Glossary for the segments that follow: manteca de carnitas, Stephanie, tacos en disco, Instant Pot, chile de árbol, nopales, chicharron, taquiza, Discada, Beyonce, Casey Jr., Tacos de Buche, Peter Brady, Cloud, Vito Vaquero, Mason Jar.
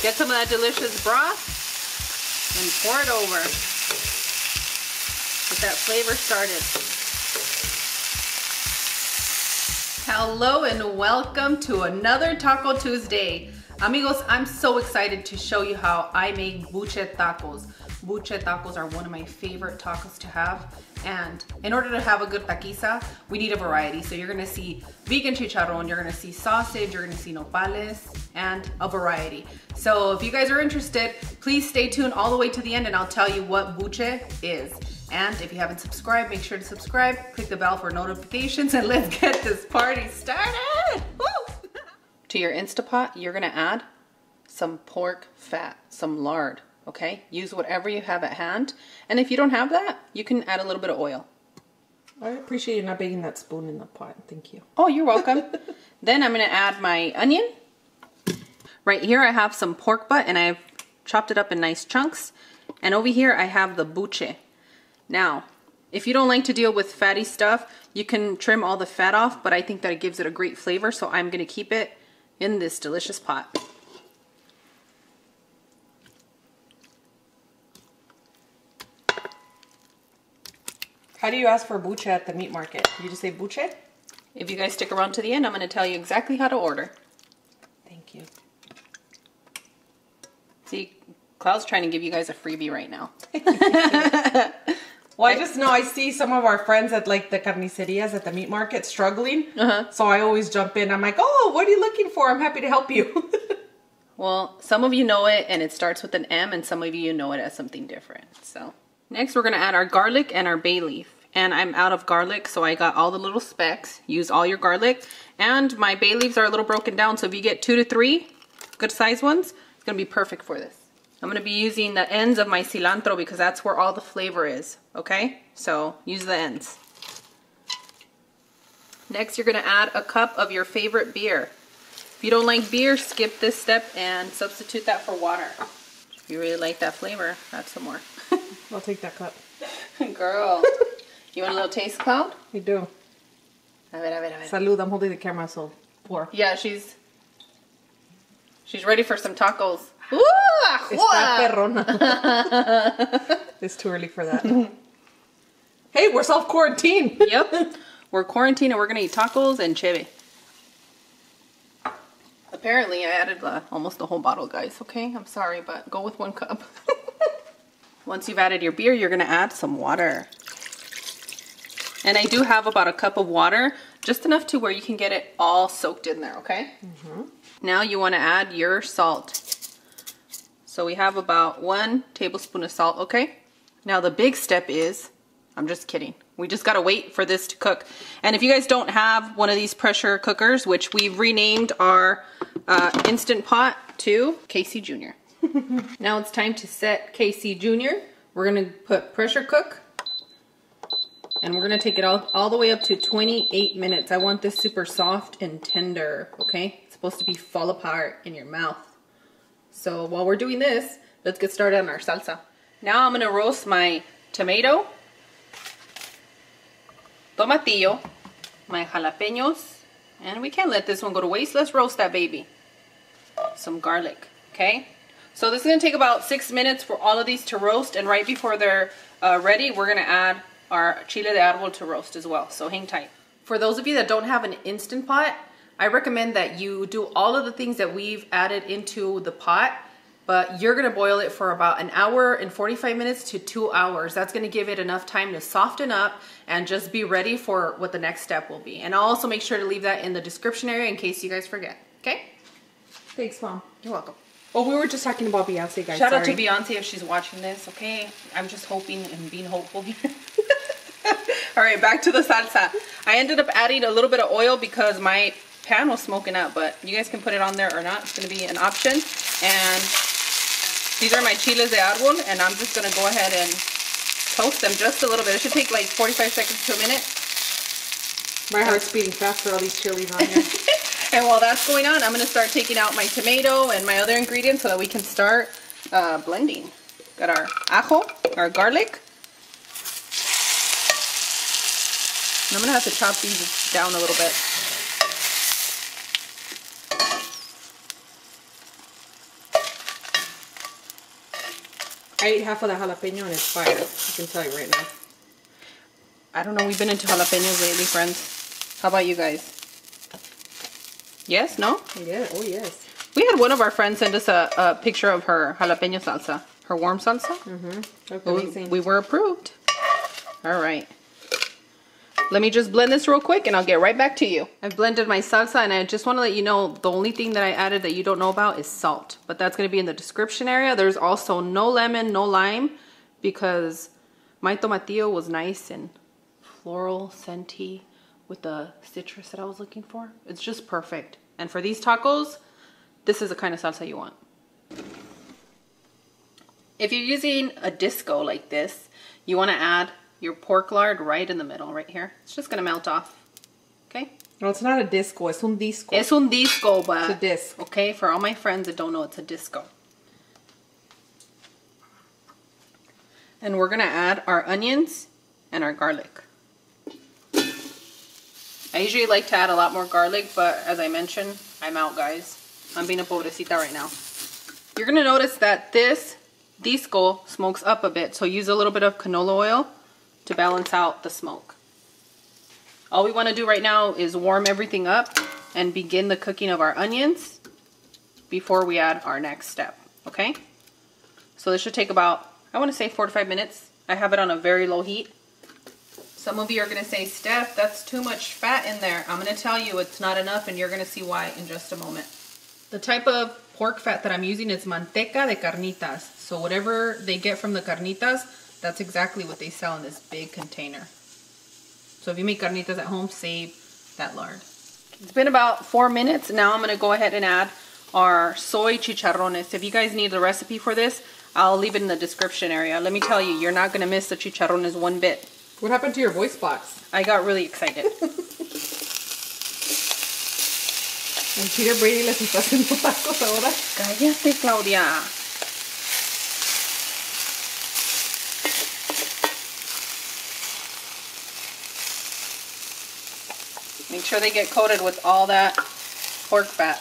Get some of that delicious broth and pour it over. Get that flavor started. Hello and welcome to another Taco Tuesday. Amigos, I'm so excited to show you how I make buche tacos. Buche tacos are one of my favorite tacos to have, and in order to have a good taquiza, we need a variety. So you're gonna see vegan chicharron, you're gonna see sausage, you're gonna see nopales, and a variety. So if you guys are interested, please stay tuned all the way to the end and I'll tell you what buche is. And if you haven't subscribed, make sure to subscribe, click the bell for notifications, and let's get this party started! Woo! To your Instant Pot, you're gonna add some pork fat, some lard, okay? Use whatever you have at hand. And if you don't have that, you can add a little bit of oil. I appreciate you not baking that spoon in the pot, thank you. Oh, you're welcome. Then I'm gonna add my onion. Right here I have some pork butt and I've chopped it up in nice chunks. And over here I have the buche. Now, if you don't like to deal with fatty stuff, you can trim all the fat off, but I think that it gives it a great flavor, so I'm gonna keep it in this delicious pot. How do you ask for buche at the meat market? You just say buche? If you guys stick around to the end, I'm going to tell you exactly how to order. Thank you. See, Cloud's trying to give you guys a freebie right now. Well, I just know I see some of our friends at like the carnicerias at the meat market struggling. So I always jump in. I'm like, oh, what are you looking for? I'm happy to help you. Well, some of you know it and it starts with an M, and some of you know it as something different. So next we're going to add our garlic and our bay leaf. And I'm out of garlic, so I got all the little specks. Use all your garlic. And my bay leaves are a little broken down, so if you get 2 to 3 good size ones, it's going to be perfect for this. I'm going to be using the ends of my cilantro because that's where all the flavor is, okay? So use the ends. Next, you're going to add a cup of your favorite beer. If you don't like beer, skip this step and substitute that for water. If you really like that flavor, add some more. I'll take that cup. Girl, you want a little taste, Cloud? You do. A ver. Salud, I'm holding the camera, so pour. Yeah, she's ready for some tacos. Ooh, perrona. It's too early for that. Hey, we're self-quarantined. Yep. We're quarantined and we're going to eat tacos and cheve. Apparently, I added almost the whole bottle, guys. Okay, I'm sorry, but go with one cup. Once you've added your beer, you're going to add some water. And I do have about a cup of water, just enough to where you can get it all soaked in there, okay? Now you want to add your salt. So we have about 1 tablespoon of salt, okay? Now the big step is, I'm just kidding. We just gotta wait for this to cook. And if you guys don't have one of these pressure cookers, which we've renamed our Instant Pot to Casey Jr. Now it's time to set Casey Jr. We're gonna put pressure cook, and we're gonna take it all the way up to 28 minutes. I want this super soft and tender, okay? It's supposed to be fall apart in your mouth. So while we're doing this, let's get started on our salsa. Now I'm gonna roast my tomato, tomatillo, my jalapenos, and we can't let this one go to waste. Let's roast that baby. Some garlic, okay? So this is gonna take about 6 minutes for all of these to roast, and right before they're ready, we're gonna add our chile de árbol to roast as well, so hang tight. For those of you that don't have an Instant Pot, I recommend that you do all of the things that we've added into the pot, but you're gonna boil it for about 1 hour and 45 minutes to 2 hours. That's gonna give it enough time to soften up and just be ready for what the next step will be. And I'll also make sure to leave that in the description area in case you guys forget, okay? Thanks, Mom. You're welcome. Well, we were just talking about Beyonce, guys. Shout out to Beyonce if she's watching this, okay? I'm just hoping and being hopeful here. All right, back to the salsa. I ended up adding a little bit of oil because my pan was smoking up, but you guys can put it on there or not. It's going to be an option. And these are my chiles de árbol, and I'm just going to go ahead and toast them just a little bit. It should take like 45 seconds to a minute. My heart's beating fast for all these chilies on here. And while that's going on, I'm going to start taking out my tomato and my other ingredients so that we can start blending. Got our ajo, our garlic. And I'm going to have to chop these down a little bit. I ate half of the jalapeno and it's fire. I can tell you right now. I don't know. We've been into jalapenos lately, friends. How about you guys? Yes? No? Yeah. Oh, yes. We had one of our friends send us a picture of her jalapeno salsa. Her warm salsa. Mm-hmm. We were approved. All right. Let me just blend this real quick and I'll get right back to you. I've blended my salsa and I just want to let you know the only thing that I added that you don't know about is salt. But that's going to be in the description area. There's also no lemon, no lime because my tomatillo was nice and floral, scenty with the citrus that I was looking for. It's just perfect. And for these tacos, this is the kind of salsa you want. If you're using a disco like this, you want to add your pork lard right in the middle, right here. It's just gonna melt off, okay? No, it's not a disco, es un disco. Es un disco, but... It's a disc. Okay, for all my friends that don't know, it's a disco. And we're gonna add our onions and our garlic. I usually like to add a lot more garlic, but as I mentioned, I'm out, guys. I'm being a pobrecita right now. You're gonna notice that this disco smokes up a bit, so use a little bit of canola oil to balance out the smoke. All we want to do right now is warm everything up and begin the cooking of our onions before we add our next step, okay? So this should take about, I want to say 4 to 5 minutes. I have it on a very low heat. Some of you are going to say, Steph, that's too much fat in there. I'm going to tell you it's not enough and you're going to see why in just a moment. The type of pork fat that I'm using is manteca de carnitas. So whatever they get from the carnitas, that's exactly what they sell in this big container. So if you make carnitas at home, save that lard. It's been about 4 minutes. Now I'm going to go ahead and add our soy chicharrones. If you guys need the recipe for this, I'll leave it in the description area. Let me tell you, you're not going to miss the chicharrones one bit. What happened to your voice box? I got really excited. And Peter Brady les está haciendo tacos ahora. Cállate, Claudia. Make sure they get coated with all that pork fat.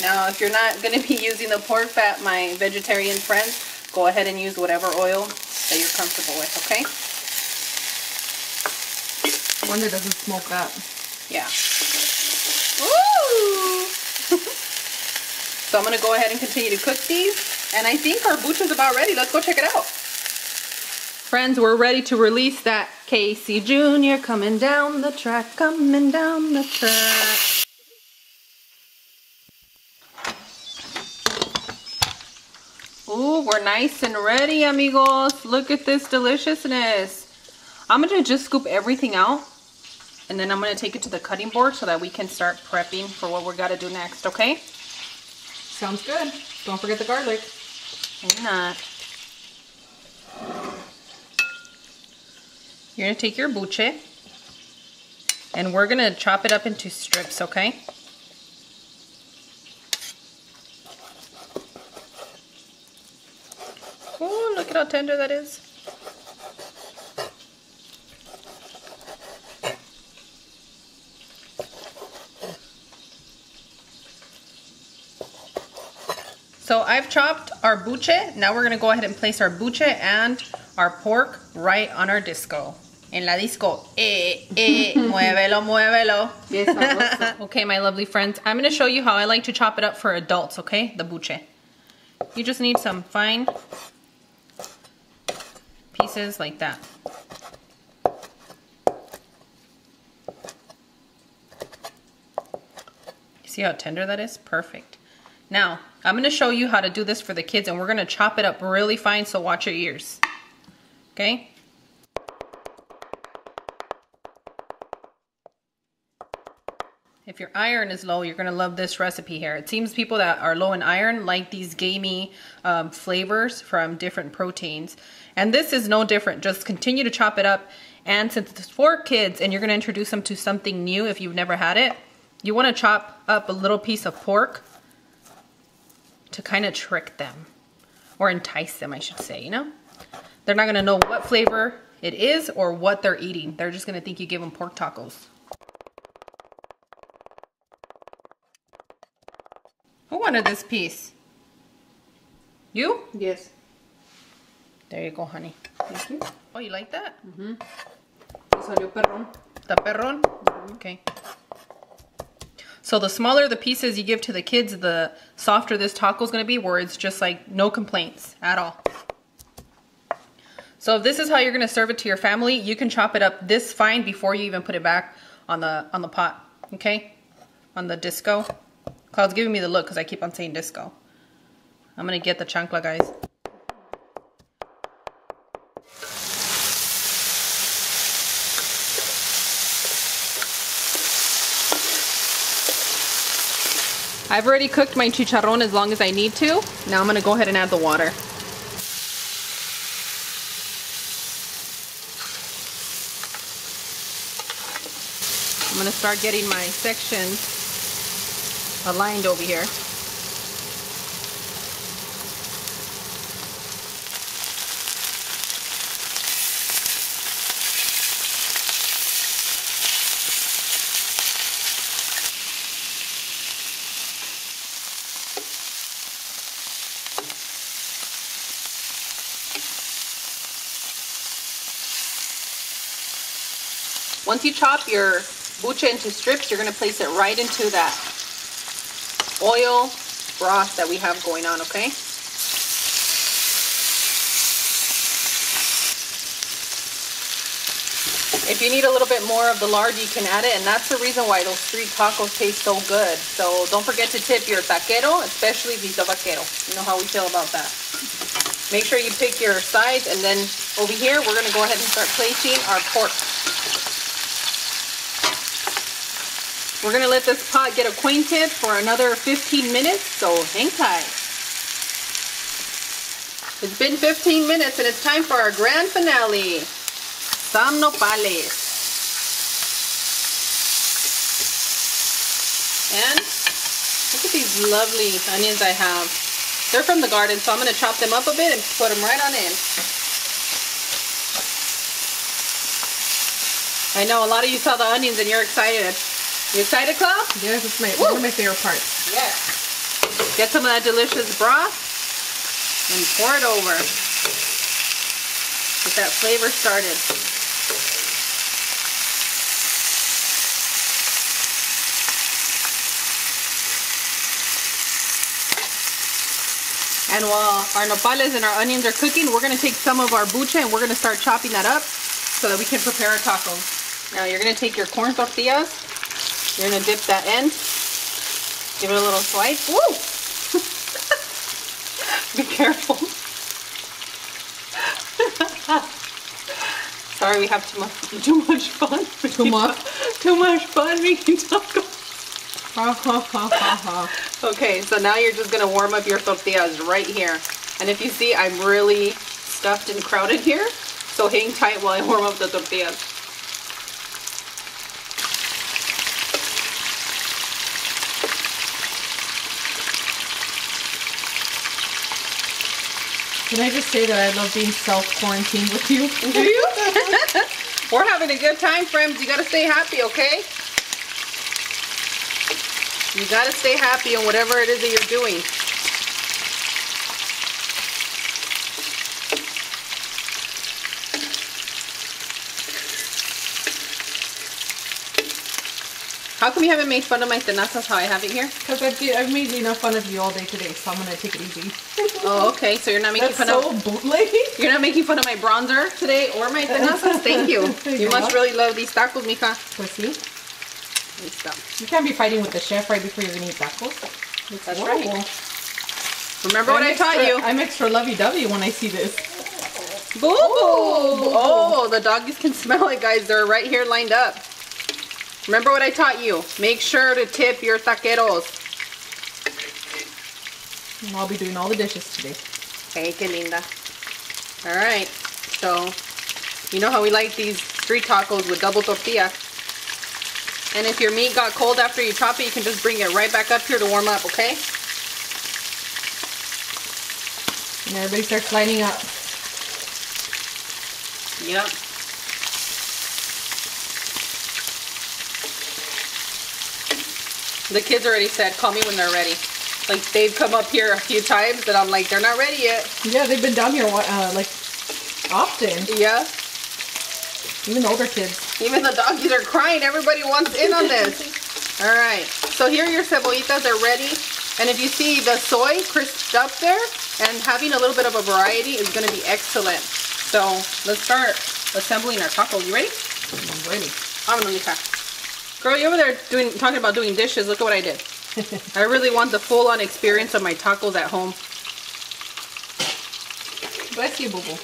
Now, if you're not going to be using the pork fat, my vegetarian friends, go ahead and use whatever oil that you're comfortable with, okay? I wonder it doesn't smoke up. Yeah. Woo! So I'm going to go ahead and continue to cook these. And I think our buche is about ready. Let's go check it out. Friends, we're ready to release that Casey Jr. coming down the track, coming down the track. Ooh, we're nice and ready, amigos. Look at this deliciousness. I'm gonna just scoop everything out and then I'm gonna take it to the cutting board so that we can start prepping for what we're gotta do next, okay? Sounds good. Don't forget the garlic. Why not? You're going to take your buche and we're going to chop it up into strips, okay? Oh, look at how tender that is. So I've chopped our buche. Now we're going to go ahead and place our buche and our pork right on our disco. En la disco, muévelo, muévelo. Yes, okay, my lovely friends, I'm gonna show you how I like to chop it up for adults, okay? The buche. You just need some fine pieces like that. You see how tender that is? Perfect. Now, I'm gonna show you how to do this for the kids and we're gonna chop it up really fine, so watch your ears, okay? If your iron is low, you're going to love this recipe here. It seems people that are low in iron like these gamey flavors from different proteins. And this is no different. Just continue to chop it up. And since it's for kids and you're going to introduce them to something new if you've never had it, you want to chop up a little piece of pork to kind of trick them or entice them, I should say, you know? They're not going to know what flavor it is or what they're eating. They're just going to think you give them pork tacos. Who wanted this piece? You? Yes. There you go, honey. Thank you. Oh, you like that? Mm-hmm. Salió perrón. ¿Está perrón? Mm-hmm. Okay. So the smaller the pieces you give to the kids, the softer this taco is going to be, where it's just like no complaints at all. So if this is how you're going to serve it to your family, you can chop it up this fine before you even put it back on the pot, okay? On the disco. Cloud's giving me the look because I keep on saying disco. I'm going to get the chancla, guys. I've already cooked my chicharron as long as I need to. Now I'm gonna go ahead and add the water. I'm gonna start getting my sections aligned over here. Once you chop your buche into strips, you're going to place it right into that oil broth that we have going on, okay? If you need a little bit more of the lard, you can add it, and that's the reason why those street tacos taste so good. So don't forget to tip your taquero, especially Vito Vaquero. You know how we feel about that. Make sure you pick your sides, and then over here, we're going to go ahead and start placing our pork. We're gonna let this pot get acquainted for another 15 minutes, so hang tight. It's been 15 minutes and it's time for our grand finale, some nopales. And look at these lovely onions I have. They're from the garden, so I'm gonna chop them up a bit and put them right on in. I know a lot of you saw the onions and you're excited. You excited, Cloud? Yes, it's one of my favorite parts. Yes. Get some of that delicious broth and pour it over. Get that flavor started. And while our nopales and our onions are cooking, we're going to take some of our buche and we're going to start chopping that up so that we can prepare our tacos. Now you're going to take your corn tortillas. You're gonna dip that in, give it a little swipe. Woo! Be careful. Sorry, we have too much fun. Too much fun making tacos. Okay, so now you're just gonna warm up your tortillas right here. And if you see, I'm really stuffed and crowded here, so hang tight while I warm up the tortillas. Can I just say that I love being self-quarantined with you? Do you? We're having a good time, friends. You gotta stay happy, okay? You gotta stay happy in whatever it is that you're doing. How come you haven't made fun of my tenazas how I have it here? Because I've made enough fun of you all day today, so I'm going to take it easy. Oh, okay. So you're not making fun of... You're not making fun of my bronzer today or my tenazas? Thank you. You must really love these tacos, mija. Pues sí. You can't be fighting with the chef right before you're going to eat tacos. That's right. Remember what I taught you. I'm extra lovey-dovey when I see this. Boo-boo! Oh, the doggies can smell it, guys. They're right here lined up. Remember what I taught you. Make sure to tip your taqueros. And I'll be doing all the dishes today. Hey, que linda. All right. So, you know how we like these street tacos with double tortilla. And if your meat got cold after you chop it, you can just bring it right back up here to warm up, okay? And everybody starts lining up. Yep. The kids already said, call me when they're ready. Like, they've come up here a few times, and I'm like, they're not ready yet. Yeah, they've been down here like Often. Yeah. Even the older kids. Even the doggies are crying. Everybody wants in on this. All right. So here your cebollitas are ready. And if you see the soy crisped up there and having a little bit of a variety is going to be excellent. So let's start assembling our tacos. You ready? I'm ready. I'm gonna leave. Girl, you over there talking about doing dishes. Look at what I did. I really want the full-on experience of my tacos at home. Bless you, boo-boo.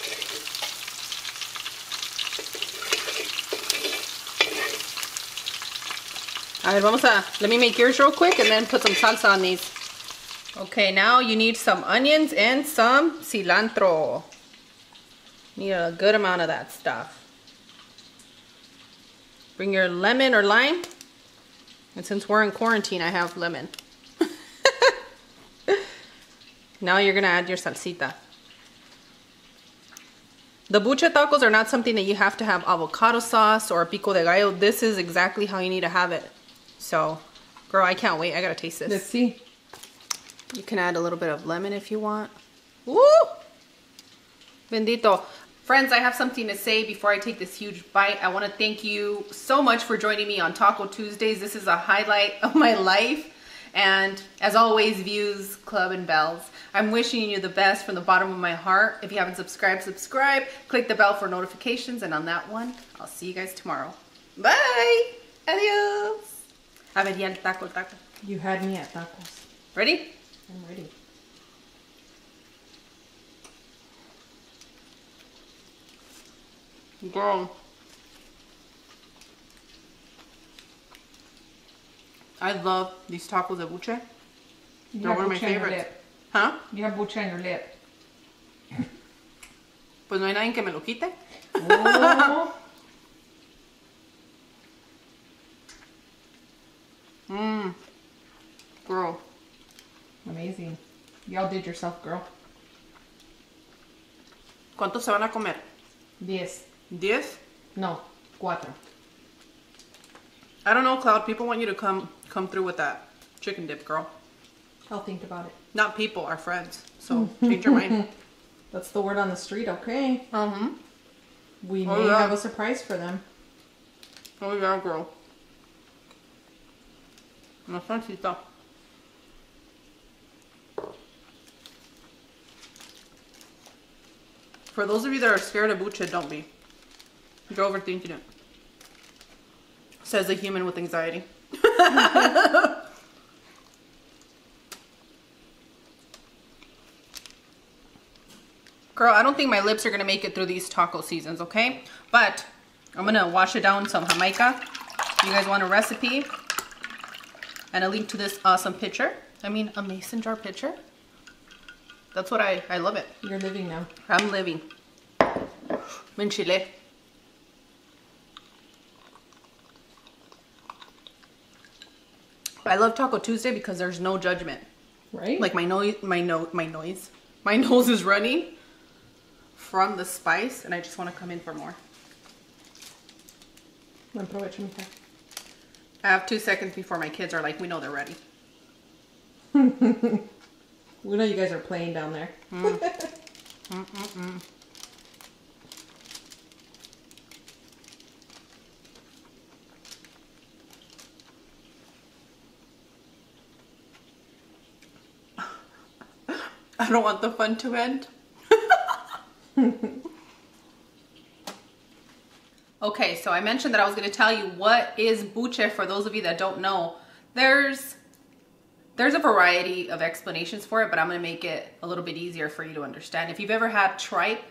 All right, vamos a, let me make yours real quick and then put some salsa on these. Okay, now you need some onions and some cilantro. Need a good amount of that stuff. Bring your lemon or lime. And since we're in quarantine, I have lemon. Now you're gonna add your salsita. The buche tacos are not something that you have to have avocado sauce or pico de gallo. This is exactly how you need to have it. So, girl, I can't wait. I gotta taste this. Let's see. You can add a little bit of lemon if you want. Woo! Bendito. Friends, I have something to say before I take this huge bite. I want to thank you so much for joining me on Taco Tuesdays. This is a highlight of my life. And as always, views, club, and bells. I'm wishing you the best from the bottom of my heart. If you haven't subscribed, subscribe. Click the bell for notifications. And on that one, I'll see you guys tomorrow. Bye. Adios. A ver, ya el taco, el taco. You had me at tacos. Ready? I'm ready. Girl, I love these tacos de buche. They're one of my favorites. Huh? You have buche on your lip. Pues no hay nadie que me lo quite. Oh. Mmm. Girl. Amazing. Y'all did yourself, girl. ¿Cuántos se van a comer? 10. 10? No, 4. I don't know, Cloud. People want you to come through with that chicken dip, girl. I'll think about it. Not people, our friends. So change your mind. That's the word on the street, okay? Mm-hmm. We may have a surprise for them. Oh yeah, girl. Una salsita. For those of you that are scared of buche, don't be. You're overthinking it. Says a human with anxiety. Girl, I don't think my lips are going to make it through these taco seasons, okay? But I'm going to wash it down with some Jamaica. If you guys want a recipe and a link to this awesome picture, I mean a mason jar picture. That's what I love it. You're living now. I'm living. I'm in Chile. I love Taco Tuesday because there's no judgment. Right? Like my nose is running from the spice and I just want to come in for more. I have 2 seconds before my kids are like, we know they're ready. We know you guys are playing down there. Mm. Mm-mm-mm. I don't want the fun to end. Okay, so I mentioned that I was going to tell you what is buche for those of you that don't know. There's a variety of explanations for it, but I'm going to make it a little bit easier for you to understand. If you've ever had tripe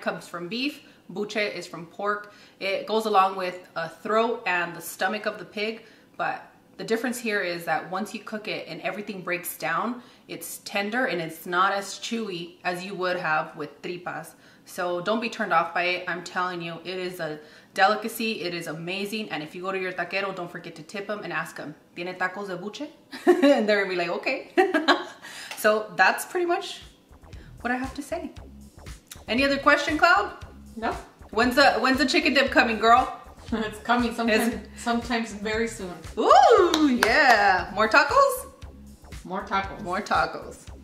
comes from beef, buche is from pork. It goes along with a throat and the stomach of the pig, but the difference here is that once you cook it and everything breaks down, it's tender and it's not as chewy as you would have with tripas. So don't be turned off by it. I'm telling you, it is a delicacy. It is amazing. And if you go to your taquero, don't forget to tip them and ask them, ¿Tiene tacos de buche? And they're gonna be like, okay. So that's pretty much what I have to say. Any other question, Cloud? No. When's the chicken dip coming, girl? It's coming sometimes very soon. Ooh, yeah. More tacos? More tacos. More tacos.